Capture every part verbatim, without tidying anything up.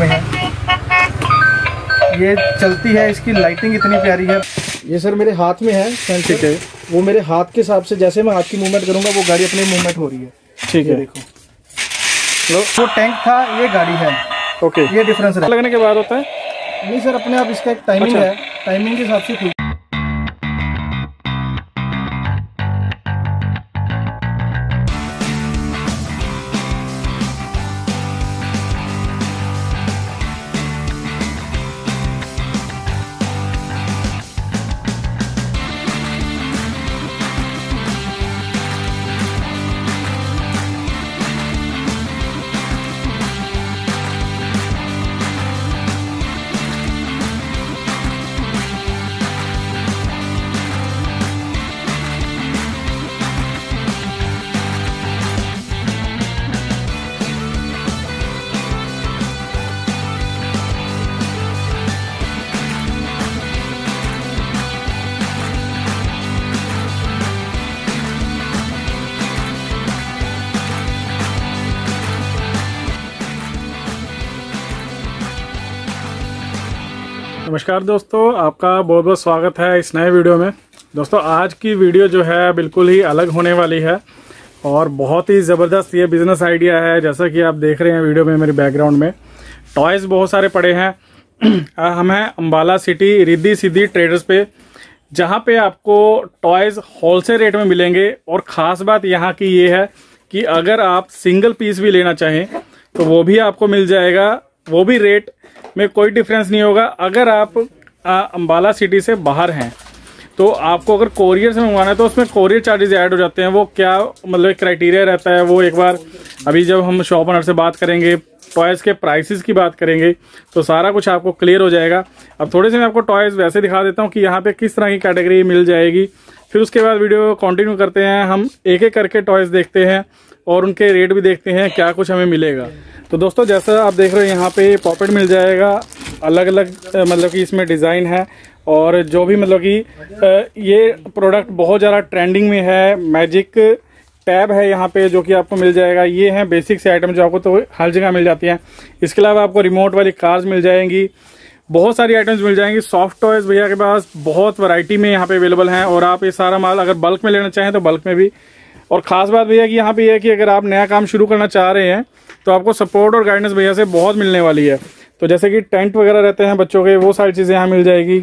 में है। ये चलती है, इसकी लाइटिंग इतनी प्यारी है। ये सर मेरे हाथ में है ठीक है, वो मेरे हाथ के हिसाब से जैसे मैं हाथ की मूवमेंट करूंगा वो गाड़ी अपने मूवमेंट हो रही है। ठीक है देखो, वो टैंक था, ये गाड़ी है। ओके ये डिफरेंस है। लगने के बाद होता है नहीं सर, अपने आप इसका एक टाइमिंग है, टाइमिंग के हिसाब से। नमस्कार दोस्तों, आपका बहुत बहुत स्वागत है इस नए वीडियो में। दोस्तों आज की वीडियो जो है बिल्कुल ही अलग होने वाली है और बहुत ही ज़बरदस्त ये बिज़नेस आइडिया है। जैसा कि आप देख रहे हैं वीडियो में मेरे बैकग्राउंड में टॉयज़ बहुत सारे पड़े हैं। हम हैं अम्बाला सिटी रिद्धि सिद्धि ट्रेडर्स पे, जहाँ पे आपको टॉयज़ होलसेल रेट में मिलेंगे। और ख़ास बात यहाँ की ये है कि अगर आप सिंगल पीस भी लेना चाहें तो वो भी आपको मिल जाएगा, वो भी रेट में कोई डिफरेंस नहीं होगा। अगर आप अम्बाला सिटी से बाहर हैं तो आपको अगर कोरियर से मंगवाना है तो उसमें कोरियर चार्जेस ऐड हो जाते हैं। वो क्या मतलब क्राइटेरिया रहता है वो एक बार अभी जब हम शॉप ओनर से बात करेंगे, टॉयज़ के प्राइसेस की बात करेंगे तो सारा कुछ आपको क्लियर हो जाएगा। अब थोड़े से मैं आपको टॉयज़ वैसे दिखा देता हूँ कि यहाँ पे किस तरह की कैटेगरी मिल जाएगी, फिर उसके बाद वीडियो कंटिन्यू करते हैं। हम एक एक करके टॉयज़ देखते हैं और उनके रेट भी देखते हैं क्या कुछ हमें मिलेगा। तो दोस्तों जैसा आप देख रहे हो यहाँ पे पॉपेट मिल जाएगा, अलग अलग मतलब कि इसमें डिज़ाइन है और जो भी मतलब कि ये प्रोडक्ट बहुत ज़्यादा ट्रेंडिंग में है। मैजिक टैब है यहाँ पे जो कि आपको मिल जाएगा। ये हैं बेसिक से आइटम जो आपको तो हर जगह मिल जाती हैं। इसके अलावा आपको रिमोट वाली कार्स मिल जाएंगी, बहुत सारी आइटम्स मिल जाएंगी। सॉफ्ट टॉयज़ भैया के पास बहुत वैरायटी में यहाँ पे अवेलेबल हैं और आप ये सारा माल अगर बल्क में लेना चाहें तो बल्क में भी। और ख़ास बात भैया कि यहाँ पे यह है कि अगर आप नया काम शुरू करना चाह रहे हैं तो आपको सपोर्ट और गाइडेंस भैया से बहुत मिलने वाली है। तो जैसे कि टेंट वगैरह रहते हैं बच्चों के, वो सारी चीज़ें यहाँ मिल जाएगी।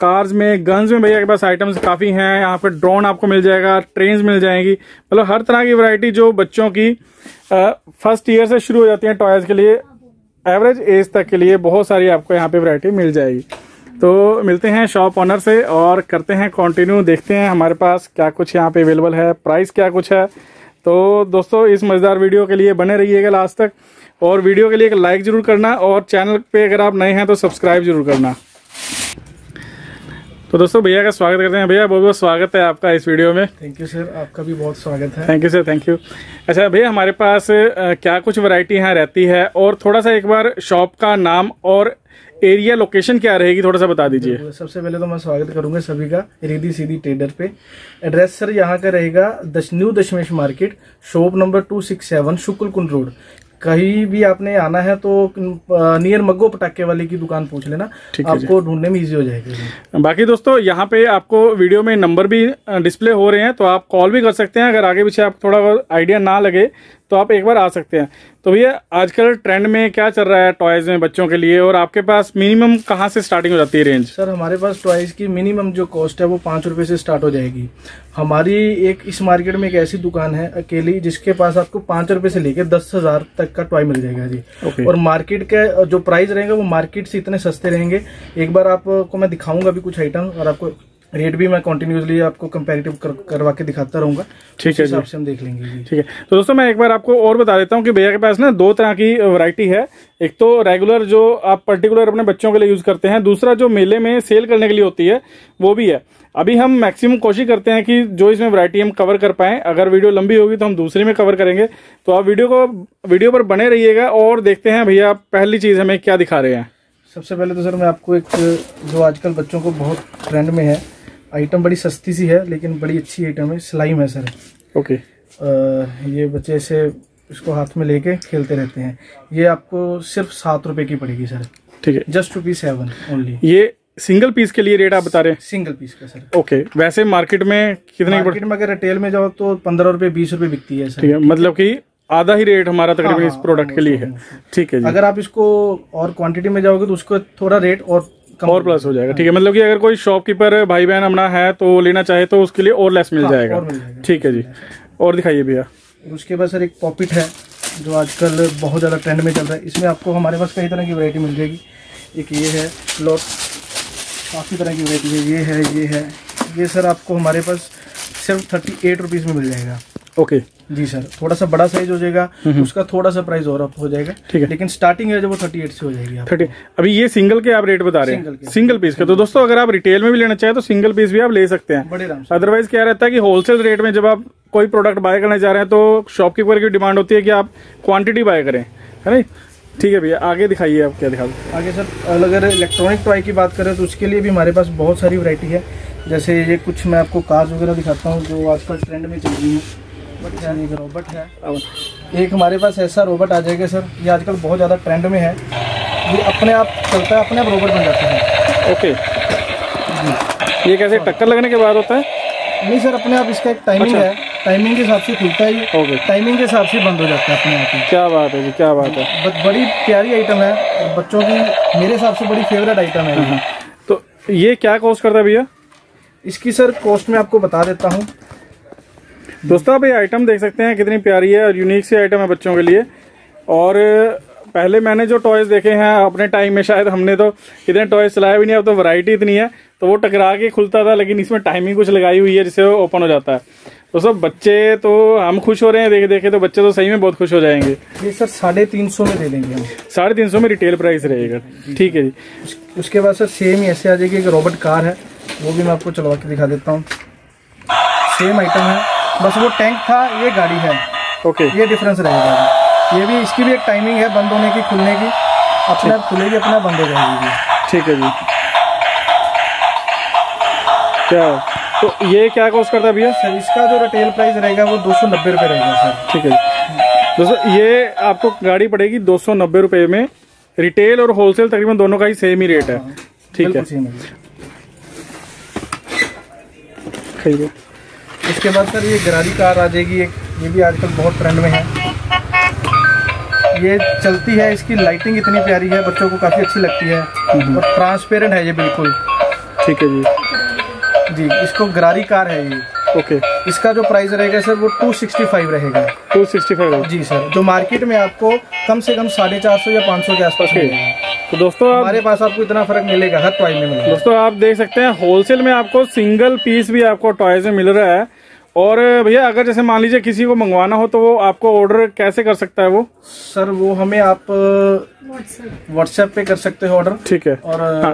कार्स में, गन्स में भैया के पास आइटम्स काफ़ी हैं। यहाँ पे ड्रोन आपको मिल जाएगा, ट्रेन्स मिल जाएंगी, मतलब हर तरह की वैरायटी जो बच्चों की फर्स्ट ईयर से शुरू हो जाती है टॉयज़ के लिए एवरेज एज तक के लिए बहुत सारी आपको यहाँ पे वैरायटी मिल जाएगी। तो मिलते हैं शॉप ऑनर से और करते हैं कंटिन्यू, देखते हैं हमारे पास क्या कुछ यहाँ पे अवेलेबल है, प्राइस क्या कुछ है। तो दोस्तों इस मज़ेदार वीडियो के लिए बने रहिएगा लास्ट तक और वीडियो के लिए एक लाइक ज़रूर करना और चैनल पे अगर आप नए हैं तो सब्सक्राइब जरूर करना। तो दोस्तों भैया का स्वागत करते हैं। भैया बहुत बहुत स्वागत है आपका इस वीडियो में। थैंक यू सर, आपका भी बहुत स्वागत है। Thank you sir, thank you. अच्छा भैया हमारे पास क्या कुछ वैरायटी यहाँ रहती है और थोड़ा सा एक बार शॉप का नाम और एरिया लोकेशन क्या रहेगी थोड़ा सा बता दीजिए। सबसे पहले तो मैं स्वागत करूंगा सभी का रिद्धि सिद्धि ट्रेडर पे। एड्रेस सर यहाँ का रहेगा दश new Dashmesh market, shop number two six seven, Shukul Kund road. कहीं भी आपने आना है तो नियर मग्गो पटाखे वाले की दुकान पूछ लेना, आपको ढूंढने में इजी हो जाएगा। बाकी दोस्तों यहाँ पे आपको वीडियो में नंबर भी डिस्प्ले हो रहे हैं तो आप कॉल भी कर सकते हैं। अगर आगे पीछे आप थोड़ा आइडिया ना लगे तो आप एक बार आ सकते हैं। तो भैया आजकल ट्रेंड में क्या चल रहा है टॉयज़ में बच्चों के लिए और आपके पास मिनिमम कहाँ से स्टार्टिंग हो जाती है रेंज? सर हमारे पास टॉयज़ की मिनिमम जो कॉस्ट है वो पाँच रुपये से स्टार्ट हो जाएगी। हमारी एक इस मार्केट में एक ऐसी दुकान है अकेली जिसके पास आपको पाँच रुपये से लेकर दस हज़ार तक का टॉय मिल जाएगा जी। okay. और मार्केट का जो प्राइस रहेगा वो मार्केट से इतने सस्ते रहेंगे। एक बार आपको मैं दिखाऊँगा भी कुछ आइटम और आपको रेट भी मैं कंटिन्यूअसली आपको कंपैरेटिव कर, करवा के दिखाता रहूंगा। ठीक है जी, आपसे हम देख लेंगे जी। ठीक है तो दोस्तों मैं एक बार आपको और बता देता हूँ कि भैया के पास ना दो तरह की वैरायटी है। एक तो रेगुलर जो आप पर्टिकुलर अपने बच्चों के लिए यूज़ करते हैं, दूसरा जो मेले में सेल करने के लिए होती है वो भी है। अभी हम मैक्सिमम कोशिश करते हैं कि जो इसमें वैरायटी हम कवर कर पाएँ। अगर वीडियो लंबी होगी तो हम दूसरी में कवर करेंगे। तो आप वीडियो को वीडियो पर बने रहिएगा और देखते हैं भैया पहली चीज़ हमें क्या दिखा रहे हैं। सबसे पहले तो सर मैं आपको एक जो आजकल बच्चों को बहुत ट्रेंड में है आइटम, बड़ी सस्ती सी है लेकिन बड़ी अच्छी आइटम है, स्लाइम है सर। Okay okay. ये बच्चे ऐसे इसको हाथ में लेके खेलते रहते हैं। ये आपको सिर्फ सात रुपए की पड़ेगी सर। ठीक है, जस्ट रुपीज सेवन ओनली। ये सिंगल पीस के लिए रेट आप बता रहे हैं? सिंगल पीस का सर। ओके, वैसे मार्केट में कितने? मार्केट में अगर रिटेल में जाओ तो पंद्रह रुपए बीस रुपए बिकती है सर। ठीक है, मतलब कि आधा ही रेट हमारा तकरीबन इस प्रोडक्ट के लिए है। ठीक है जी। अगर आप इसको और क्वांटिटी में जाओगे तो उसको थोड़ा रेट और कम और प्लस हो जाएगा। ठीक है, मतलब कि अगर कोई शॉपकीपर भाई बहन हमारा है तो लेना चाहे तो उसके लिए और लेस मिल जाएगा। ठीक है जी, और दिखाइए भैया। उसके बाद सर एक पॉपिट है जो आजकल बहुत ज़्यादा ट्रेंड में चल रहा है। इसमें आपको हमारे पास कई तरह की वैरायटी मिल जाएगी। एक ये है लॉट, काफ़ी तरह की वैरायटी है। ये है, ये है, ये सर आपको हमारे पास सिर्फ थर्टी एट रुपीज़ में मिल जाएगा। Okay okay. जी सर, थोड़ा सा बड़ा साइज हो जाएगा, उसका थोड़ा सा प्राइस और अप हो जाएगा। ठीक है, लेकिन स्टार्टिंग है जो वो थर्टी एट से हो जाएगी। थर्टी अभी ये सिंगल के आप रेट बता रहे हैं, सिंगल, के, सिंगल पीस के। तो दोस्तों अगर आप रिटेल में भी लेना चाहे तो सिंगल पीस भी आप ले सकते हैं, बड़े आराम से। अदरवाइज क्या रहता है कि होलसेल रेट में जब आप कोई प्रोडक्ट बाय करने जा रहे हैं तो शॉपकीपर की डिमांड होती है कि आप क्वान्टिटी बाय करें, है ना। ठीक है भैया, आगे दिखाइए। आप क्या दिखा दो आगे सर? अगर इलेक्ट्रॉनिक टॉय की बात करें तो उसके लिए भी हमारे पास बहुत सारी वैरायटी है। जैसे ये कुछ मैं आपको कार्स वगैरह दिखाता हूँ जो आजकल ट्रेंड में चल रही है। एक रोबोट है, एक हमारे पास ऐसा रोबोट आ जाएगा सर, ये आजकल बहुत ज़्यादा ट्रेंड में है। ये अपने आप चलता है, अपने आप रोबोट बन जाता है। ओके, ये कैसे टक्कर लगने के बाद होता है? नहीं सर, अपने आप इसका एक टाइमिंग अच्छा। है, टाइमिंग के हिसाब से खुलता है ये। ओके, टाइमिंग के हिसाब से बंद हो जाता है अपने आप ही। क्या बात है जी, क्या बात है। बड़ी प्यारी आइटम है, बच्चों की मेरे हिसाब से बड़ी फेवरेट आइटम है। तो ये क्या कॉस्ट करता है भैया? इसकी सर कॉस्ट मैं आपको बता देता हूँ। दोस्तों आप ये आइटम देख सकते हैं, कितनी प्यारी है और यूनिक सी आइटम है बच्चों के लिए। और पहले मैंने जो टॉयज़ देखे हैं अपने टाइम में, शायद हमने तो इतने टॉयज़ चलाया भी नहीं, अब तो वैरायटी इतनी है। तो वो टकरा के खुलता था, लेकिन इसमें टाइमिंग कुछ लगाई हुई है जिससे वो ओपन हो जाता है। दोस्तों बच्चे तो, हम खुश हो रहे हैं देखे देखे, तो बच्चे तो सही में बहुत खुश हो जाएंगे। ये सर साढ़े तीन सौ में दे देंगे हम, साढ़े तीन सौ में रिटेल प्राइस रहेगा। ठीक है जी। उसके बाद सर सेम ऐसे आ जाएगी एक रोबोट कार है, वो भी मैं आपको चलवा के दिखा देता हूँ। सेम आइटम है, बस वो टैंक था, ये गाड़ी है। Okay okay. ये डिफरेंस रहेगा। ये भी, इसकी भी एक टाइमिंग है बंद होने की, खुलने की। अपने आप खुलेगी, अपना बंद हो जाएगी। ठीक है जी। क्या तो ये क्या कॉस्ट करता है भैया? सर इसका जो रिटेल प्राइस रहेगा वो दो सौ नब्बे रुपये रहेगा सर। ठीक है दोस्तों, ये आपको गाड़ी पड़ेगी दो सौ नब्बे रुपये में। रिटेल और होलसेल तकरीबन दोनों का ही सेम ही रेट है। ठीक है। इसके बाद सर ये गरारी कार आ जाएगी एक, ये भी आजकल बहुत ट्रेंड में है। ये चलती है, इसकी लाइटिंग इतनी प्यारी है, बच्चों को काफ़ी अच्छी लगती है और ट्रांसपेरेंट है ये बिल्कुल। ठीक है जी। जी, इसको गरारी कार है ये। ओके, इसका जो प्राइस रहेगा सर वो टू सिक्सटी फाइव रहेगा। टू सिक्सटी फाइव जी सर, जो मार्केट में आपको कम से कम साढ़े चार सौ या पाँच सौ के आसपास मिलेगा। तो दोस्तों आप, हमारे पास आपको इतना फर्क मिलेगा हर टॉय में मिलेगा। दोस्तों आप देख सकते हैं होलसेल में आपको सिंगल पीस भी आपको टॉयज में मिल रहा है। और भैया अगर जैसे मान लीजिए किसी को मंगवाना हो तो वो आपको ऑर्डर कैसे कर सकता है? वो सर वो हमें आप व्हाट्सएप पे कर सकते हो ऑर्डर। ठीक है। और हाँ।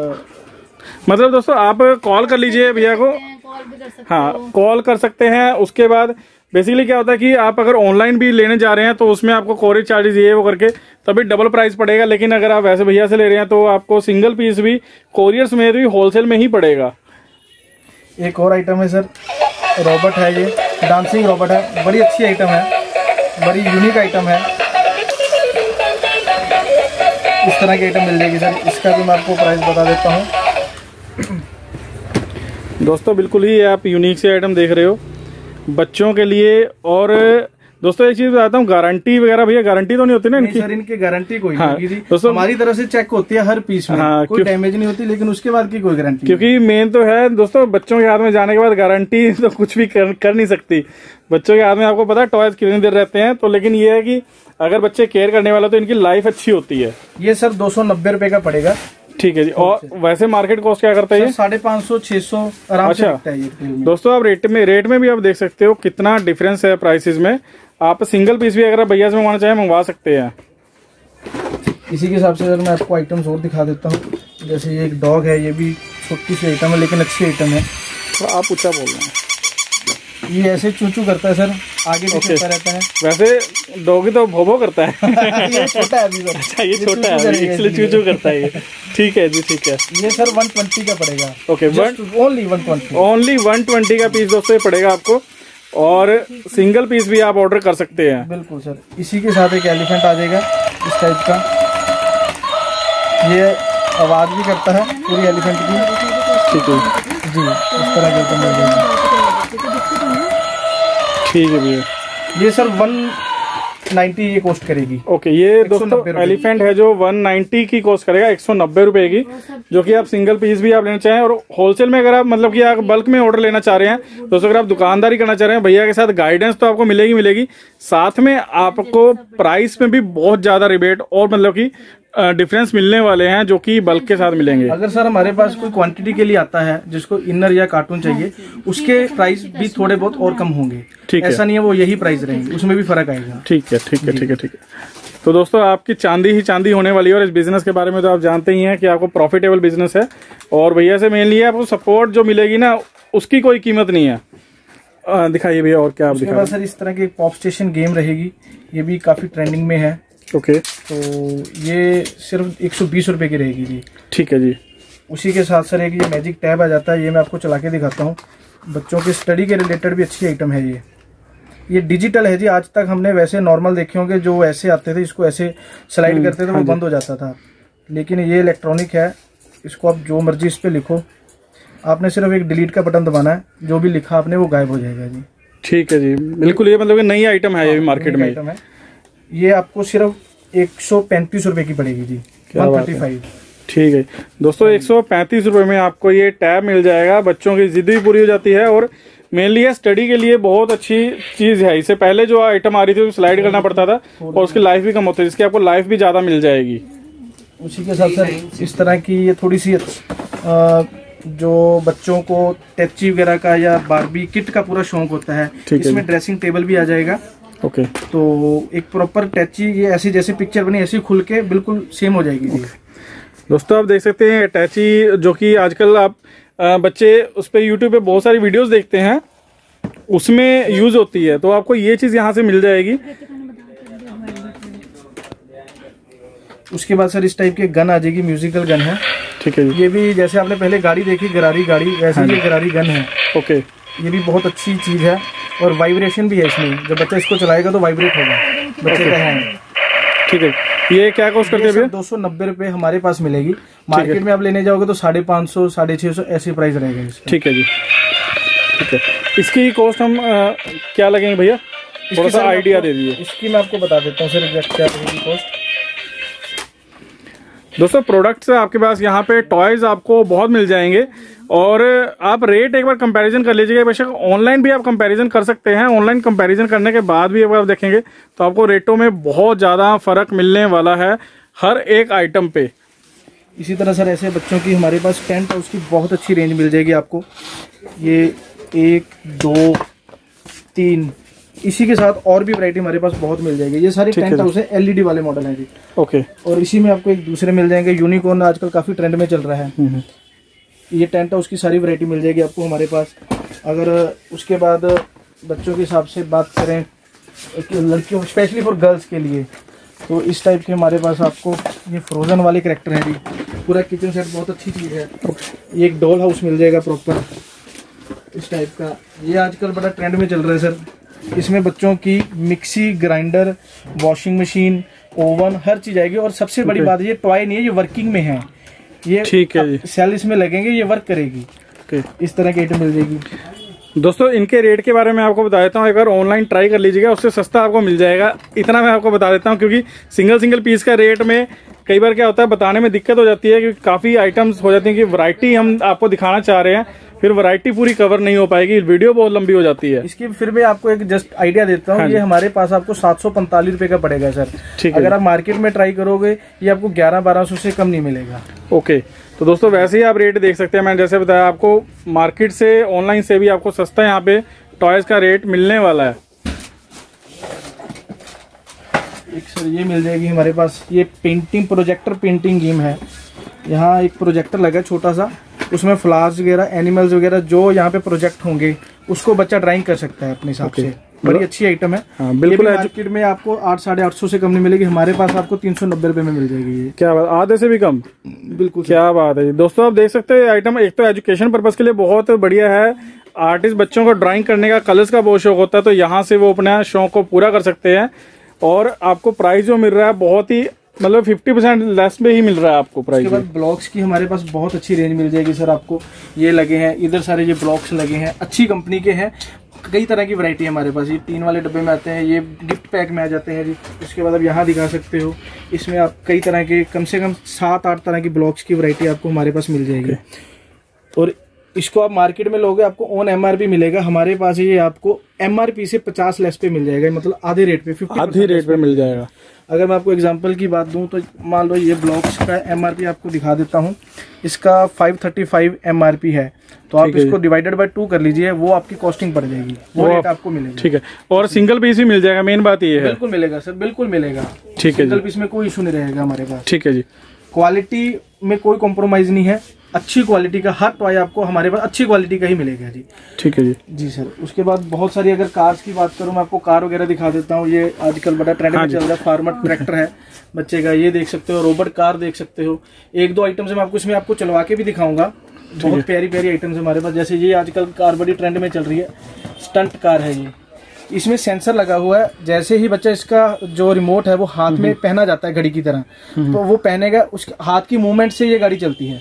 मतलब दोस्तों आप कॉल कर लीजिए भैया को, हाँ कॉल कर सकते हैं। उसके बाद बेसिकली क्या होता है कि आप अगर ऑनलाइन भी लेने जा रहे हैं तो उसमें आपको कोरियर चार्जेस ये वो करके तभी डबल प्राइस पड़ेगा। लेकिन अगर आप वैसे भैया से ले रहे हैं तो आपको सिंगल पीस भी कोरियर समेत भी होलसेल में ही पड़ेगा। एक और आइटम है सर, रोबोट है, ये डांसिंग रोबोट है। बड़ी अच्छी आइटम है, बड़ी यूनिक आइटम है। इस तरह की आइटम मिल जाएगी सर। इसका भी मैं आपको प्राइस बता देता हूँ। दोस्तों बिल्कुल ही आप यूनिक से आइटम देख रहे हो बच्चों के लिए। और दोस्तों एक चीज बताता हूँ, गारंटी वगैरह भैया गारंटी तो नहीं होती ना इनकी? सर इनकी गारंटी कोई हाँ, नहीं दोस्तों हमारी तरफ से चेक होती है हर पीस में। हाँ, कोई डैमेज नहीं होती, लेकिन उसके बाद की कोई गारंटी, क्योंकि मेन तो है दोस्तों बच्चों के हाथ में जाने के बाद गारंटी तो कुछ भी कर, कर नहीं सकती। बच्चों के हाथ में आपको पता है टॉयज कितनी देर रहते हैं। तो लेकिन ये है कि अगर बच्चे केयर करने वाला तो इनकी लाइफ अच्छी होती है। ये सर दो सौ नब्बे रुपए का पड़ेगा। ठीक है जी। और वैसे मार्केट कॉस्ट क्या करता है? साढ़े पाँच सौ छह सौ आराम से बिकता है ये। दोस्तों आप रेट में रेट में भी आप देख सकते हो कितना डिफरेंस है प्राइसेस में। आप सिंगल पीस भी अगर भैया से मंगवाना चाहे मंगवा सकते हैं। इसी के हिसाब से अगर मैं आपको आइटम्स और दिखा देता हूँ। जैसे ये एक डॉग है, ये भी छोटी सी आइटम है लेकिन अच्छी आइटम है। तो आप ऊँचा बोल रहे हैं, ये ऐसे चूचू करता है सर, आगे पीछे रहता है। वैसे डॉगी तो भोभो करता है। ये छोटा है अभी। अच्छा ये छोटा है इसलिए चूचू करता है ये। ठीक है जी। ठीक है, ये सर एक सौ बीस का पड़ेगा। ओके, ओनली एक सौ बीस, ओनली एक सौ बीस का पीस दोस्तों पड़ेगा आपको। और सिंगल पीस भी आप ऑर्डर कर सकते हैं। बिल्कुल सर, इसी के साथ एक एलिफेंट आ जाएगा इस टाइप का, ये आवाज़ भी करता है पूरी एलिफेंट की। ठीक है जी, इस तरह के मिल जाएंगे। ठीक है भैया, ये सर वन नाइन्टी ये कॉस्ट करेगी। ओके, ये दोस्तों एलिफेंट है जो वन नाइन्टी की कॉस्ट करेगा, एक सौ नब्बे रुपए की, जो कि आप सिंगल पीस भी आप लेना चाहें। और होलसेल में अगर आप मतलब कि आप बल्क में ऑर्डर लेना चाह रहे हैं दोस्तों, अगर आप दुकानदारी करना चाह रहे हैं, भैया के साथ गाइडेंस तो आपको मिलेगी मिलेगी साथ में आपको प्राइस में भी बहुत ज्यादा रिबेट और मतलब की डिफरेंस मिलने वाले हैं जो कि बल्क के साथ मिलेंगे। अगर सर हमारे पास कोई क्वांटिटी के लिए आता है जिसको इनर या कार्टून चाहिए, उसके प्राइस भी थोड़े बहुत और कम होंगे। ठीक है, ऐसा नहीं है वो यही प्राइस रहेंगे, उसमें भी फर्क आएगा। ठीक है ठीक है ठीक है ठीक है। तो दोस्तों आपकी चांदी ही चांदी होने वाली है, और इस बिजनेस के बारे में तो आप जानते ही हैं कि आपको प्रॉफिटेबल बिजनेस है। और भैया से मेनली आपको सपोर्ट जो मिलेगी ना, उसकी कोई कीमत नहीं है। दिखाइए भैया और क्या आप दिखा। सर इस तरह की पॉप स्टेशन गेम रहेगी, ये भी काफी ट्रेंडिंग में है। Okay okay. तो ये सिर्फ एक सौ बीस रुपये की रहेगी जी। ठीक है जी। उसी के साथ सर एक ये मैजिक टैब आ जाता है, ये मैं आपको चला के दिखाता हूँ। बच्चों की स्टडी के रिलेटेड भी अच्छी आइटम है ये। ये डिजिटल है जी, आज तक हमने वैसे नॉर्मल देखे होंगे जो ऐसे आते थे, इसको ऐसे स्लाइड करते थे वो बंद हो जाता था, लेकिन ये इलेक्ट्रॉनिक है, इसको आप जो मर्जी इस पर लिखो, आपने सिर्फ एक डिलीट का बटन दबाना है, जो भी लिखा आपने वो गायब हो जाएगा जी। ठीक है जी, बिल्कुल, ये मतलब नई आइटम है, ये भी मार्केट में आइटम है। ये आपको सिर्फ एक सौ पैंतीस रुपये की पड़ेगी जी, वन थर्टी फाइव। ठीक है दोस्तों, एक सौ पैंतीस रुपये में आपको ये टैब मिल जाएगा। बच्चों की जिद भी पूरी हो जाती है, और मेनली है स्टडी के लिए बहुत अच्छी चीज़ है। इससे पहले जो आइटम आ रही थी स्लाइड करना पड़ता था और उसकी लाइफ भी कम होती है, इसकी आपको लाइफ भी ज़्यादा मिल जाएगी। उसी के साथ सर इस तरह की ये थोड़ी सी आ, जो बच्चों को टैची वगैरह का या बारबी किट का पूरा शौक होता है, इसमें ड्रेसिंग टेबल भी आ जाएगा। Okay okay. तो एक प्रॉपर अटैची, ये ऐसी जैसी पिक्चर बनी ऐसी खुल के बिल्कुल सेम हो जाएगी okay. दोस्तों आप देख सकते हैं अटैची, जो कि आजकल आप बच्चे उस पर यूट्यूब पे बहुत सारी वीडियोस देखते हैं, उसमें यूज होती है, तो आपको ये चीज़ यहाँ से मिल जाएगी। उसके बाद सर इस टाइप के गन आ जाएगी, म्यूजिकल गन है। ठीक है, ये भी जैसे आपने पहले गाड़ी देखी गरारी गाड़ी, वैसे ये गरारी गन है। ओके, ये भी बहुत अच्छी चीज़ है, और वाइब्रेशन भी है इसमें, जब बच्चा इसको चलाएगा तो वाइब्रेट होगा बच्चे का हैंड। ठीक है, ये क्या कॉस्ट करते हैं? दो सौ नब्बे रुपये हमारे पास मिलेगी, मार्केट में आप लेने जाओगे तो साढ़े पाँच सौ साढ़े छः सौ ऐसी प्राइस रहेगा। ठीक है जी, ठीक है। इसकी कॉस्ट हम आ, क्या लगेंगे भैया, थोड़ा सा आइडिया दे दीजिए। इसकी मैं आपको बता देता हूँ सर एग्जैक्ट क्या रहेगी कॉस्ट। दोस्तों प्रोडक्ट्स आपके पास यहाँ पे टॉयज़ आपको बहुत मिल जाएंगे, और आप रेट एक बार कंपैरिजन कर लीजिएगा। बेशक ऑनलाइन भी आप कंपैरिजन कर सकते हैं, ऑनलाइन कंपैरिजन करने के बाद भी अगर आप देखेंगे तो आपको रेटों में बहुत ज़्यादा फ़र्क मिलने वाला है हर एक आइटम पे। इसी तरह सर ऐसे बच्चों की हमारे पास टेंट हाउस की बहुत अच्छी रेंज मिल जाएगी आपको। ये एक दो तीन, इसी के साथ और भी वैरायटी हमारे पास बहुत मिल जाएगी। ये सारी टेंट हाउस है, एलईडी वाले मॉडल हैं जी। ओके, और इसी में आपको एक दूसरे मिल जाएंगे, यूनिकॉर्न आजकल काफी ट्रेंड में चल रहा है, ये टेंट हाउस की सारी वैरायटी मिल जाएगी आपको हमारे पास। अगर उसके बाद बच्चों के हिसाब से बात करें, लड़कियों स्पेशली फॉर गर्ल्स के लिए, तो इस टाइप के हमारे पास आपको ये फ्रोजन वाले करेक्टर हैं जी। पूरा किचन सेट बहुत अच्छी चीज़ है। ये एक डॉल हाउस मिल जाएगा प्रॉपर इस टाइप का, ये आजकल बड़ा ट्रेंड में चल रहा है सर। इसमें बच्चों की mixie grinder washing machine oven हर चीज आएगी, और सबसे बड़ी बात ये टॉय नहीं है, ये वर्किंग में है, ये ठीक है जी, सेल इसमें लगेंगे, ये वर्क करेगी। इस तरह की आइटम मिल जाएगी। दोस्तों इनके रेट के बारे में आपको बता देता हूँ, एक बार ऑनलाइन ट्राई कर लीजिएगा, उससे सस्ता आपको मिल जाएगा, इतना मैं आपको बता देता हूँ। क्योंकि सिंगल सिंगल पीस का रेट में कई बार क्या होता है बताने में दिक्कत हो जाती है, क्योंकि काफ़ी आइटम्स हो जाती हैं कि वैरायटी हम आपको दिखाना चाह रहे हैं, फिर वैरायटी पूरी कवर नहीं हो पाएगी, वीडियो बहुत लंबी हो जाती है। इसकी फिर मैं आपको एक जस्ट आइडिया देता हूँ। हाँ, ये हमारे पास आपको सात सौ पैंतालीस रुपये का पड़ेगा सर। ठीक है, अगर आप मार्केट में ट्राई करोगे ये आपको ग्यारह बारह सौ से कम नहीं मिलेगा। ओके, तो दोस्तों वैसे ही आप रेट देख सकते हैं, मैंने जैसे बताया आपको मार्केट से ऑनलाइन से भी आपको सस्ता यहाँ पे टॉयज का रेट मिलने वाला है। एक सर ये मिल जाएगी हमारे पास, ये पेंटिंग प्रोजेक्टर पेंटिंग गेम है। यहाँ एक प्रोजेक्टर लगा छोटा सा, उसमें फ्लावर्स वगैरह एनिमल्स वगैरह जो यहाँ पे प्रोजेक्ट होंगे उसको बच्चा ड्राइंग कर सकता है अपने हिसाब okay. से। बड़ी अच्छी आइटम है। हाँ, बिल्कुल, मार्केट में आपको आठ साढ़े आठ सौ से कम नहीं मिलेगी, हमारे पास आपको तीन सौ नब्बे रुपये में मिल जाएगी ये। क्या बात, आधे से भी कम। बिल्कुल, क्या बात है दोस्तों। आप देख सकते हैं आइटम एक तो एजुकेशन पर्पज के लिए बहुत बढ़िया है, आर्टिस्ट बच्चों को ड्राइंग करने का, कलर्स का बहुत शौक होता है, तो यहाँ से वो अपने शौक को पूरा कर सकते हैं। और आपको प्राइस जो मिल रहा है बहुत ही मतलब फिफ्टी परसेंट लेस में ही मिल रहा है आपको प्राइस। इसके बाद ब्लॉक्स की हमारे पास बहुत अच्छी रेंज मिल जाएगी सर। आपको ये लगे हैं, इधर सारे ये ब्लॉक्स लगे हैं, अच्छी कंपनी के हैं, कई तरह की वैरायटी है हमारे पास। ये तीन वाले डब्बे में आते हैं, ये गिफ्ट पैक में आ जाते हैं जी। उसके बाद आप यहाँ दिखा सकते हो, इसमें आप कई तरह के कम से कम सात आठ तरह की ब्लॉक्स की वैरायटी आपको हमारे पास मिल जाएगी। और इसको आप मार्केट में लोगे आपको ऑन एमआरपी मिलेगा, हमारे पास ये आपको एमआरपी से पचास लेस पे मिल जाएगा, मतलब आधे रेट पे, आधे रेट पे मिल जाएगा। अगर मैं आपको एग्जांपल की बात दूं तो मान लो ये ब्लॉक्स का एमआरपी आपको दिखा देता हूं, इसका फाइव थर्टी फाइव एमआरपी है, तो आप इसको डिवाइडेड बाय टू कर लीजिए, वो आपकी कॉस्टिंग पड़ जाएगी, वो रेट आपको मिलेगा। ठीक है, और सिंगल पीस भी मिल जाएगा, मेन बात ये है। बिल्कुल मिलेगा सर, बिल्कुल मिलेगा। ठीक है, सिंगल पीस में कोई इशू नहीं रहेगा हमारे पास। ठीक है जी, क्वालिटी में कोई कॉम्प्रोमाइज नहीं है, अच्छी क्वालिटी का हर टॉय आपको हमारे पास अच्छी क्वालिटी का ही मिलेगा जी। ठीक है जी जी सर। उसके बाद बहुत सारी, अगर कार्स की बात करूं मैं आपको कार वगैरह दिखा देता हूं, ये आजकल बड़ा ट्रेंड में चल रहा है, फार्मर ट्रैक्टर है बच्चे का, ये देख सकते हो, रोबोट कार देख सकते हो। एक दो आइटम्स मैं आपको इसमें आपको चलवा के भी दिखाऊंगा, बहुत प्यारी प्यारी आइटम्स हमारे पास। जैसे ये आजकल कार बड़ी ट्रेंड में चल रही है, स्टंट कार है ये, इसमें सेंसर लगा हुआ है, जैसे ही बच्चा इसका जो रिमोट है वो हाथ में पहना जाता है घड़ी की तरह, तो वो पहनेगा, उसके हाथ की मूवमेंट से ये गाड़ी चलती है।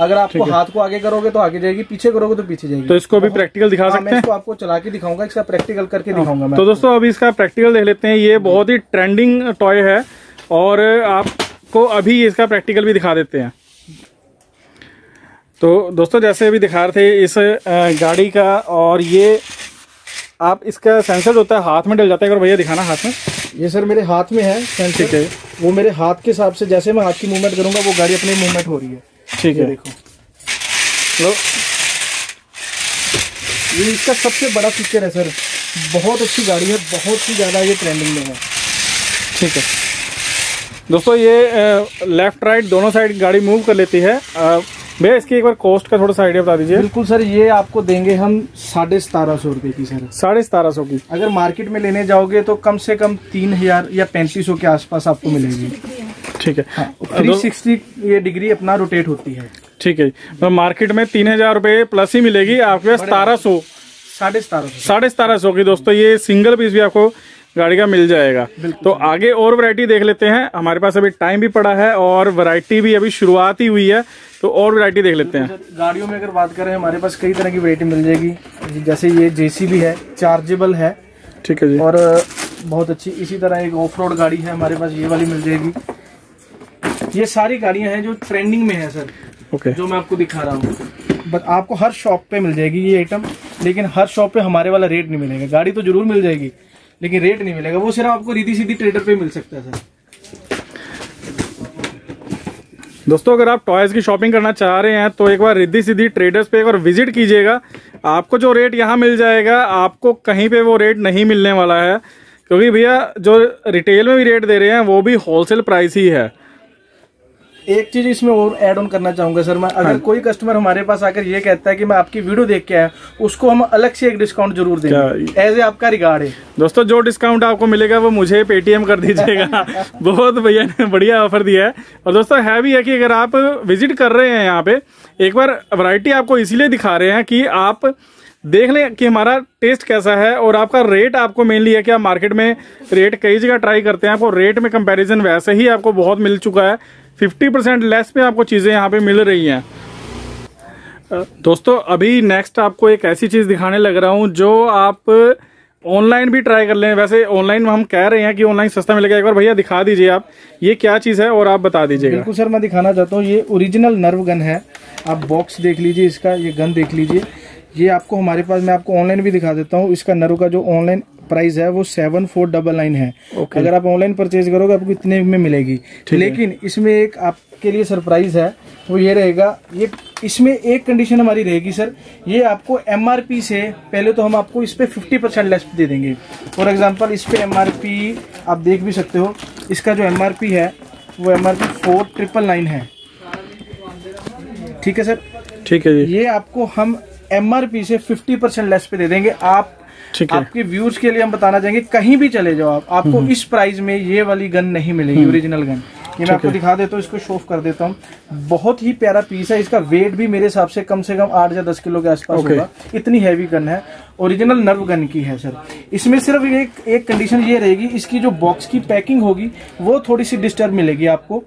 अगर आपको हाथ को आगे करोगे तो आगे जाएगी, पीछे करोगे तो पीछे जाएगी। तो इसको भी प्रैक्टिकल दिखा सकते हैं, मैं इसको आपको चला के दिखाऊंगा, इसका प्रैक्टिकल करके दिखाऊंगा मैं। तो दोस्तों अभी इसका प्रैक्टिकल देख लेते हैं, ये बहुत ही ट्रेंडिंग टॉय है और आपको अभी इसका प्रैक्टिकल भी दिखा देते हैं। तो दोस्तों जैसे अभी दिखा रहे थे इस गाड़ी का, और ये आप इसका सेंसर होता है हाथ में डल जाता है, अगर भैया दिखाना हाथ में। ये सर मेरे हाथ में है सेंसर, वो मेरे हाथ के हिसाब से जैसे मैं हाथ की मूवमेंट करूंगा वो गाड़ी अपनी मूवमेंट हो रही है। ठीक है, देखो लो, ये इसका सबसे बड़ा फीचर है सर, बहुत अच्छी गाड़ी है, बहुत ही ज़्यादा ये ट्रेंडिंग में है। ठीक है दोस्तों, ये लेफ्ट राइट दोनों साइड गाड़ी मूव कर लेती है। भैया इसकी एक बार कॉस्ट का थोड़ा सा आइडिया बता दीजिए। बिल्कुल सर, ये आपको देंगे हम साढ़े सतारह सौ रुपये की सर, साढ़े सतारह सौ की। अगर मार्केट में लेने जाओगे तो कम से कम तीन हज़ार या पैंतीस सौ के आसपास आपको मिलेगी। ठीक है, हाँ, थ्री सिक्सटी ये डिग्री अपना रोटेट होती है। ठीक है, तो मार्केट में तीन हज़ार रुपये प्लस ही मिलेगी, आपके पास सतारह सौ साढ़े सतारह सौ साढ़े सतारह सौ की दोस्तों ये सिंगल पीस भी आपको गाड़ी का मिल जाएगा। तो आगे और वैरायटी देख लेते हैं, हमारे पास अभी टाइम भी पड़ा है और वैरायटी भी अभी शुरुआत ही हुई है, तो और वैरायटी देख लेते हैं। गाड़ियों में अगर बात करें हमारे पास कई तरह की वैरायटी मिल जाएगी, जैसे ये जेसीबी है, चार्जेबल है। ठीक है जी, और बहुत अच्छी इसी तरह एक ऑफ रोड गाड़ी है हमारे पास, ये वाली मिल जाएगी। ये सारी गाड़ियां हैं जो ट्रेंडिंग में है सर, okay. जो मैं आपको दिखा रहा हूँ, बट आपको हर शॉप पे मिल जाएगी ये आइटम, लेकिन हर शॉप पे हमारे वाला रेट नहीं मिलेगा। गाड़ी तो जरूर मिल जाएगी लेकिन रेट नहीं मिलेगा, वो सिर्फ आपको रिद्धि सिद्धि ट्रेडर्स पे मिल सकता है सर। दोस्तों अगर आप टॉयज की शॉपिंग करना चाह रहे हैं तो एक बार रिद्धि सिद्धि ट्रेडर्स पे एक बार विजिट कीजिएगा, आपको जो रेट यहाँ मिल जाएगा आपको कहीं पे वो रेट नहीं मिलने वाला है, क्योंकि भैया जो रिटेल में भी रेट दे रहे हैं वो भी होलसेल प्राइस ही है। एक चीज इसमें और ऐड ऑन करना चाहूंगा सर मैं, अगर हाँ। कोई कस्टमर हमारे पास आकर ये कहता है कि मैं आपकी वीडियो देख के आया, उसको हम अलग से एक डिस्काउंट जरूर देंगे, एज ए आपका रिगार्ड है। दोस्तों जो डिस्काउंट आपको मिलेगा वो मुझे पेटीएम कर दीजिएगा बहुत भैया ने बढ़िया ऑफर दिया है। और दोस्तों है भी है कि अगर आप विजिट कर रहे हैं यहाँ पे, एक बार वैरायटी आपको इसीलिए दिखा रहे हैं कि आप देख लें कि हमारा टेस्ट कैसा है, और आपका रेट आपको मेनली है कि आप मार्केट में रेट कई जगह ट्राई करते हैं, आपको रेट में कंपैरिजन वैसे ही आपको बहुत मिल चुका है, फिफ्टी परसेंट लेस में आपको चीज़ें यहाँ पे मिल रही हैं। दोस्तों अभी नेक्स्ट आपको एक ऐसी चीज़ दिखाने लग रहा हूँ जो आप ऑनलाइन भी ट्राई कर लें। वैसे ऑनलाइन हम कह रहे हैं कि ऑनलाइन सस्ता मिलेगा, एक बार भैया दिखा दीजिए आप ये क्या चीज़ है और आप बता दीजिएगा। बिल्कुल सर, मैं दिखाना चाहता हूँ, ये ओरिजिनल नर्व गन है, आप बॉक्स देख लीजिए इसका, ये गन देख लीजिए, ये आपको हमारे पास, मैं आपको ऑनलाइन भी दिखा देता हूँ। इसका नरो का जो ऑनलाइन प्राइस है वो सेवन फोर डबल नाइन है। okay. अगर आप ऑनलाइन परचेज करोगे आपको इतने में मिलेगी, लेकिन इसमें एक आपके लिए सरप्राइज है, वो ये रहेगा, ये इसमें एक कंडीशन हमारी रहेगी सर, ये आपको एमआरपी से पहले तो हम आपको इस पर फिफ्टी परसेंट लेस दे देंगे। फॉर एग्जाम्पल इस पर एमआरपी आप देख भी सकते हो, इसका जो एमआरपी है वो एमआरपी फोर ट्रिपल नाइन है। ठीक है सर, ठीक है, ये आपको हम एमआरपी से फिफ्टी परसेंट लेस पे दे देंगे। आप आपके व्यूज के लिए हम बताना चाहेंगे, कहीं भी चले जाओ आप, आपको इस प्राइस में ये वाली गन नहीं मिलेगी, ओरिजिनल गन। ये मैं आपको दिखा देता हूँ, इसको शो ऑफ कर देता हूँ। बहुत ही प्यारा पीस है, इसका वेट भी मेरे हिसाब से कम से कम आठ या दस किलो के आसपास होगा, इतनी हैवी गन है। ओरिजिनल नर्व गन की है सर। इसमें सिर्फ एक एक कंडीशन ये रहेगी, इसकी जो बॉक्स की पैकिंग होगी वो थोड़ी सी डिस्टर्ब मिलेगी आपको,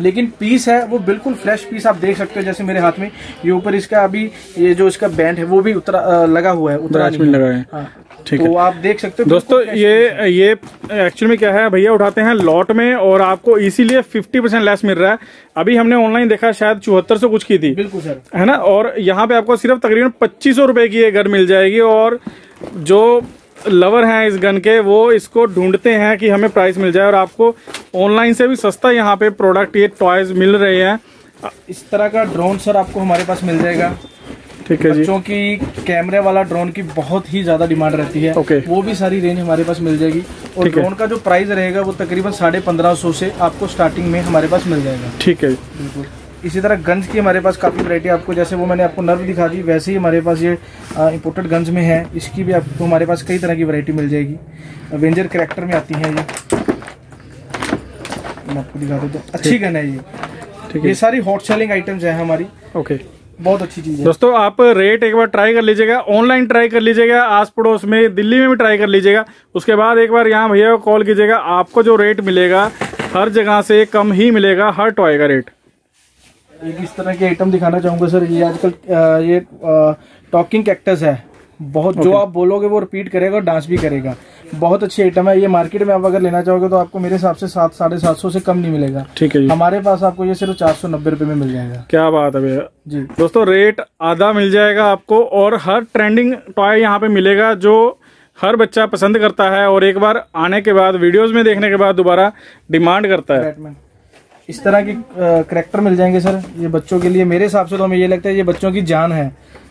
लेकिन पीस है वो बिल्कुल फ्रेश पीस आप देख सकते हो। जैसे मेरे हाथ में ये ऊपर इसका अभी ये जो इसका बैंड है वो भी उतरा आ, लगा हुआ है, उतरा नहीं लगा है। हाँ। ठीक है, तो आप देख सकते हो दोस्तों। ये ये एक्चुअली में क्या है, भैया उठाते हैं लॉट में और आपको इसीलिए पचास परसेंट लेस मिल रहा है। अभी हमने ऑनलाइन देखा शायद चौहत्तर सौ कुछ की थी, बिल्कुल सर, है ना। और यहाँ पे आपको सिर्फ तकरीबन पच्चीस सौ रुपए की ये गन मिल जाएगी। और जो लवर हैं इस गन के वो इसको ढूंढते हैं कि हमें प्राइस मिल जाए, और आपको ऑनलाइन से भी सस्ता यहाँ पे प्रोडक्ट ये टॉयज मिल रहे हैं। इस तरह का ड्रोन सर आपको हमारे पास मिल जाएगा, ठीक है जी। बच्चों की कैमरे वाला ड्रोन की बहुत ही ज्यादा डिमांड रहती है, ओके। वो भी सारी रेंज हमारे पास मिल जाएगी। और ड्रोन का जो प्राइस रहेगा वो तकरीबन साढ़े पंद्रह सौ से आपको स्टार्टिंग में हमारे पास मिल जाएगा, ठीक है, बिल्कुल। इसी तरह गन्स की हमारे पास काफ़ी वैरायटी आपको, जैसे वो मैंने आपको नर्व दिखा दी, वैसे ही हमारे पास ये इंपोर्टेड गन्स में है। इसकी भी आपको हमारे पास कई तरह की वैरायटी मिल जाएगी। अवेंजर कैरेक्टर में आती है ये, मैं आपको दिखा देता हूँ, अच्छी गन है ये, ठीक है। ये सारी हॉट सेलिंग आइटम्स हैं हमारी, ओके, बहुत अच्छी चीज़ है दोस्तों। आप रेट एक बार ट्राई कर लीजिएगा, ऑनलाइन ट्राई कर लीजिएगा, आस पड़ोस में दिल्ली में भी ट्राई कर लीजिएगा। उसके बाद एक बार यहाँ भैया को कॉल कीजिएगा, आपको जो रेट मिलेगा हर जगह से कम ही मिलेगा, हर टॉय का रेट। एक इस तरह के आइटम दिखाना चाहूँगा सर, ये आजकल ये टॉकिंग कैक्टस है, बहुत जो आप बोलोगे वो रिपीट करेगा और डांस भी करेगा। बहुत अच्छी आइटम है ये, मार्केट में आप अगर लेना चाहोगे तो आपको मेरे हिसाब से सात साढ़े सात सौ से कम नहीं मिलेगा, ठीक है। हमारे पास आपको ये सिर्फ चार सौ नब्बे रुपये में मिल जाएगा। क्या बात है भैया जी, दोस्तों रेट आधा मिल जाएगा आपको, और हर ट्रेंडिंग टॉय यहाँ पे मिलेगा जो हर बच्चा पसंद करता है और एक बार आने के बाद वीडियोज में देखने के बाद दोबारा डिमांड करता है। इस तरह के करैक्टर मिल जाएंगे सर, ये बच्चों के लिए मेरे हिसाब से तो हमें ये लगता है ये बच्चों की जान है।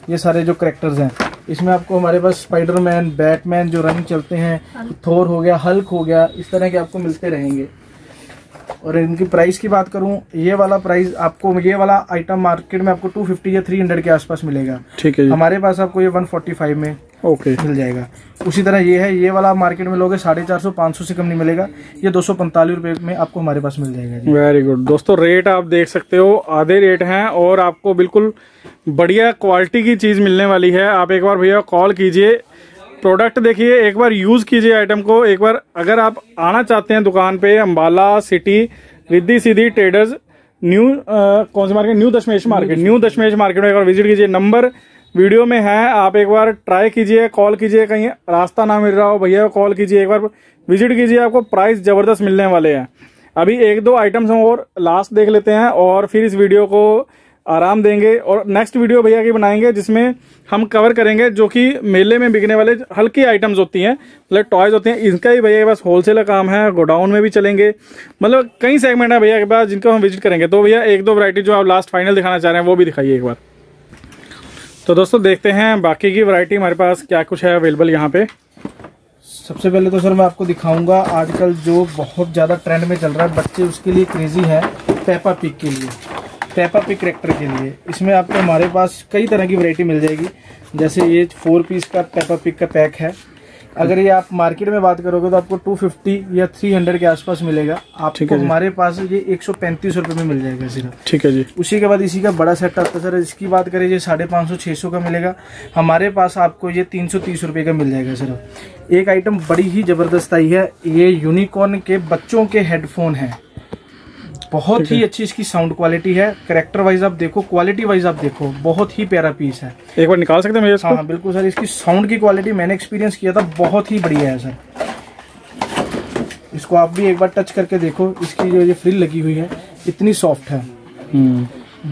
ये सारे जो करैक्टर्स हैं इसमें आपको हमारे पास स्पाइडरमैन, बैटमैन जो रंग चलते हैं, थोर हो गया, हल्क हो गया, इस तरह के आपको मिलते रहेंगे। और इनकी प्राइस की बात करूं, ये वाला प्राइस आपको, ये वाला आइटम मार्केट में आपको टू फिफ्टी या थ्री हंड्रेड के आसपास मिलेगा, ठीक है। हमारे पास आपको ये वन फोर्टी फाइव में ओके मिल जाएगा। उसी तरह ये है, ये वाला मार्केट में लोगे साढ़े चार सौ पाँच सौ से कम नहीं मिलेगा, ये दो सौ पैंतालीस रुपये में आपको हमारे पास मिल जाएगा। वेरी गुड दोस्तों, रेट आप देख सकते हो, आधे रेट हैं और आपको बिल्कुल बढ़िया क्वालिटी की चीज़ मिलने वाली है। आप एक बार भैया कॉल कीजिए, प्रोडक्ट देखिए, एक बार यूज़ कीजिए आइटम को। एक बार अगर आप आना चाहते हैं दुकान पर, Ambala city, Riddhi Siddhi traders, new कौन सी market, new Dashmesh market, new Dashmesh market में एक बार विजिट कीजिए। नंबर वीडियो में है, आप एक बार ट्राई कीजिए, कॉल कीजिए, कहीं रास्ता ना मिल रहा हो भैया कॉल कीजिए, एक बार विजिट कीजिए, आपको प्राइस ज़बरदस्त मिलने वाले हैं। अभी एक दो आइटम्स हम और लास्ट देख लेते हैं और फिर इस वीडियो को आराम देंगे और नेक्स्ट वीडियो भैया की बनाएंगे जिसमें हम कवर करेंगे जो कि मेले में बिकने वाले हल्की आइटम्स होती हैं, मतलब टॉयज़ होते हैं। इनका ही भैया के पास होलसेल का काम है, गोडाउन में भी चलेंगे, मतलब कई सेगमेंट है भैया के पास जिनको हम विजिट करेंगे। तो भैया एक दो वैरायटी जो आप लास्ट फाइनल दिखाना चाह रहे हैं वो भी दिखाइए एक बार। तो दोस्तों देखते हैं बाकी की वैरायटी हमारे पास क्या कुछ है अवेलेबल यहाँ पे। सबसे पहले तो सर मैं आपको दिखाऊंगा आजकल जो बहुत ज़्यादा ट्रेंड में चल रहा है, बच्चे उसके लिए क्रेजी है, पेपा पिग के लिए, पेपा पिग कैरेक्टर के लिए। इसमें आपको हमारे पास कई तरह की वैरायटी मिल जाएगी। जैसे ये फोर पीस का पेपा पिग का पैक है, अगर ये आप मार्केट में बात करोगे तो आपको टू फिफ्टी या थ्री हंड्रेड के आसपास मिलेगा, आपको हमारे पास ये एक सौ पैंतीस रुपये में मिल जाएगा सिर्फ, ठीक है जी। उसी के बाद इसी का बड़ा सेट आता है सर, इसकी बात करें ये साढ़े पाँच सौ छः सौ का मिलेगा, हमारे पास आपको ये तीन सौ तीस रुपये का मिल जाएगा सिर्फ। एक आइटम बड़ी ही ज़बरदस्त आई है, ये यूनिकॉर्न के बच्चों के हेडफोन है, बहुत ही अच्छी इसकी साउंड क्वालिटी है। कैरेक्टर वाइज आप देखो, क्वालिटी वाइज आप देखो, बहुत ही प्यारा पीस है। एक बार निकाल सकते हैं मेरे इसको? हाँ बिल्कुल सर, इसकी साउंड की क्वालिटी मैंने एक्सपीरियंस किया था, बहुत ही बढ़िया है सर। इसको आप भी एक बार टच करके देखो, इसकी जो ये फ्रिल लगी हुई है इतनी सॉफ्ट है,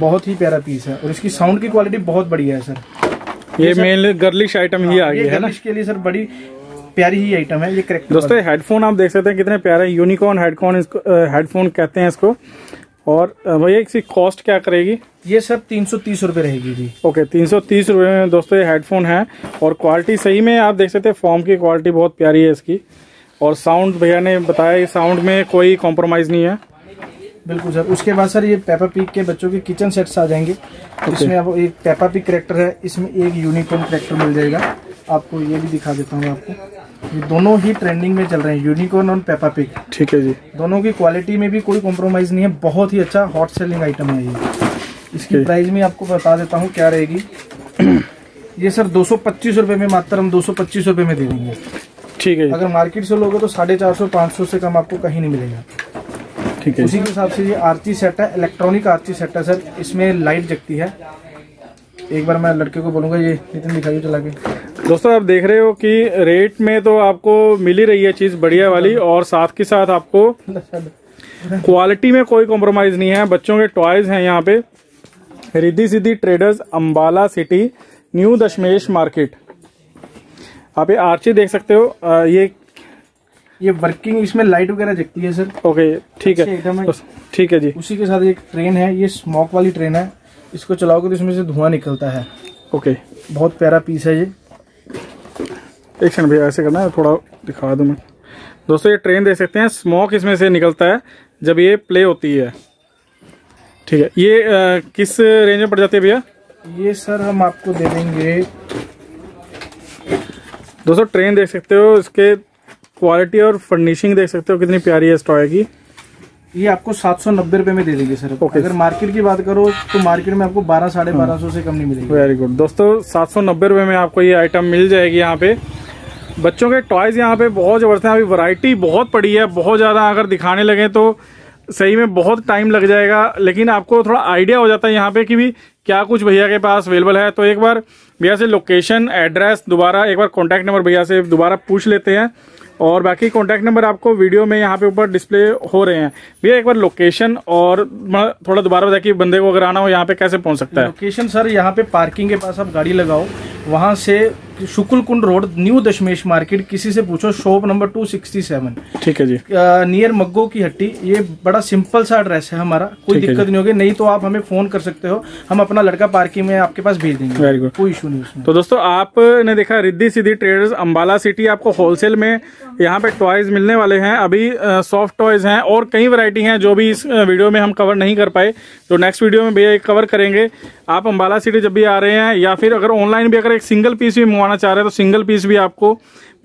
बहुत ही प्यारा पीस है और इसकी साउंड की क्वालिटी बहुत बढ़िया है सर। ये मेनली गर्लिश आइटम ही आ गई है ना, इसके लिए सर बड़ी प्यारी ही आइटम है ये करेक्ट। दोस्तों हेडफोन आप देख सकते हैं कितने प्यारे, यूनिकॉर्न हेडफोन इसको हेडफोन कहते हैं इसको। और भैया इसकी कॉस्ट क्या करेगी? ये सर तीन सौ तीस रुपये रहेगी जी, ओके, तीन सौ तीस रुपये में दोस्तों ये हेडफोन है। और क्वालिटी सही में आप देख सकते हैं, फॉर्म की क्वालिटी बहुत प्यारी है इसकी, और साउंड भैया ने बताया साउंड में कोई कॉम्प्रोमाइज़ नहीं है, बिल्कुल सर। उसके बाद सर ये पेपा पिग के बच्चों के किचन सेट्स आ जाएंगे, इसमें अब एक पेपा पिग करेक्टर है, इसमें एक यूनिकॉर्न करेक्टर मिल जाएगा, आपको ये भी दिखा देता हूँ आपको। ये दोनों ही ट्रेंडिंग में चल रहे हैं, यूनिकॉर्न और पेपा पिग। ठीक है जी। दोनों की क्वालिटी में भी कोई कॉम्प्रोमाइज़ नहीं है, बहुत ही अच्छा हॉट सेलिंग आइटम है ये। इसकी प्राइस में आपको बता देता हूँ क्या रहेगी। ये सर दो सौ पच्चीस रुपये में, मात्र हम दो सौ पच्चीस रुपये में दे देंगे। ठीक है। अगर मार्केट से लोगे तो साढ़े चार सौ पाँच सौ से कम आपको कहीं नहीं मिलेगा। ठीक है। उसी के हिसाब से ये आरती सेट है, इलेक्ट्रॉनिक आरती सेट है सर। इसमें लाइट जगती है। एक बार मैं लड़के को बोलूँगा ये नितिन दिखाइए चला के। दोस्तों आप देख रहे हो कि रेट में तो आपको मिल ही रही है चीज़ बढ़िया वाली, और साथ के साथ आपको क्वालिटी में कोई कॉम्प्रोमाइज़ नहीं है। बच्चों के टॉयज हैं यहाँ पे। Riddhi Siddhi traders, Ambala city, new Dashmesh market. आप ये आर्ची देख सकते हो। आ, ये ये वर्किंग, इसमें लाइट वगैरह जगती है सर। ओके ठीक है, ठीक है जी। उसी के साथ एक ट्रेन है, ये स्मोक वाली ट्रेन है। इसको चलाओगे तो इसमें से धुआं निकलता है। ओके, बहुत प्यारा पीस है ये। एक सेकंड भैया, ऐसे करना है, थोड़ा दिखा दूं मैं। दोस्तों ये ट्रेन देख सकते हैं, स्मोक इसमें से निकलता है जब ये प्ले होती है। ठीक है। ये आ, किस रेंज में पड़ जाती है भैया? ये सर हम आपको दे देंगे। दोस्तों ट्रेन देख सकते हो, इसके क्वालिटी और फर्निशिंग देख सकते हो कितनी प्यारी है इस टॉय की। ये आपको सात सौ नब्बे रुपये में दे देंगे सर। ओके। अगर मार्केट की बात करो तो मार्केट में आपको बारह साढ़े बारह सौ से कम नहीं मिलेगी। Very good. दोस्तों सात सौ नब्बे रुपये में आपको ये आइटम मिल जाएगी। यहाँ पे बच्चों के टॉयज़ यहाँ पे बहुत ज़बरदस्त हैं। अभी वैरायटी बहुत पड़ी है, बहुत ज़्यादा। अगर दिखाने लगे तो सही में बहुत टाइम लग जाएगा, लेकिन आपको थोड़ा आइडिया हो जाता है यहाँ पे कि भी क्या कुछ भैया के पास अवेलेबल है। तो एक बार भैया से लोकेशन, एड्रेस, दोबारा एक बार कॉन्टैक्ट नंबर भैया से दोबारा पूछ लेते हैं, और बाकी कॉन्टैक्ट नंबर आपको वीडियो में यहाँ पे ऊपर डिस्प्ले हो रहे हैं। भैया एक बार लोकेशन और थोड़ा दोबारा बताया कि बंदे को अगर आना हो यहाँ पे कैसे पहुँच सकता है। लोकेशन सर यहाँ पे पार्किंग के पास आप गाड़ी लगाओ, वहाँ से Shukul Kund road, new Dashmesh market, किसी से पूछो, shop number two sixty seven. ठीक है जी। नियर मग्गो की हट्टी। ये बड़ा सिंपल सा एड्रेस है हमारा, कोई दिक्कत नहीं होगी। नहीं तो आप हमें फोन कर सकते हो, हम अपना लड़का पार्किंग में आपके पास भेज देंगे। वेरी गुड, कोई इशू नहीं उसमें। तो दोस्तों आपने देखा रिद्धि सिद्धि ट्रेडर्स, अम्बाला सिटी। आपको होलसेल में यहाँ पे टॉयज मिलने वाले हैं। अभी सॉफ्ट टॉयज हैं और कई वैरायटी हैं जो भी इस वीडियो में हम कवर नहीं कर पाए, तो नेक्स्ट वीडियो में भैया कवर करेंगे। आप अम्बाला सिटी जब भी आ रहे हैं, या फिर अगर ऑनलाइन भी अगर एक सिंगल पीस भी मंगवाना चाह रहे हैं तो सिंगल पीस भी आपको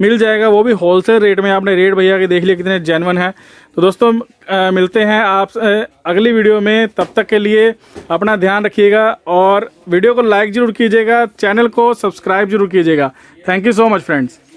मिल जाएगा, वो भी होलसेल रेट में। आपने रेट भैया के देख लिए कितने जेन्युइन है। तो दोस्तों आ, मिलते हैं आप अगली वीडियो में। तब तक के लिए अपना ध्यान रखिएगा, और वीडियो को लाइक ज़रूर कीजिएगा, चैनल को सब्सक्राइब जरूर कीजिएगा। Thank you so much friends.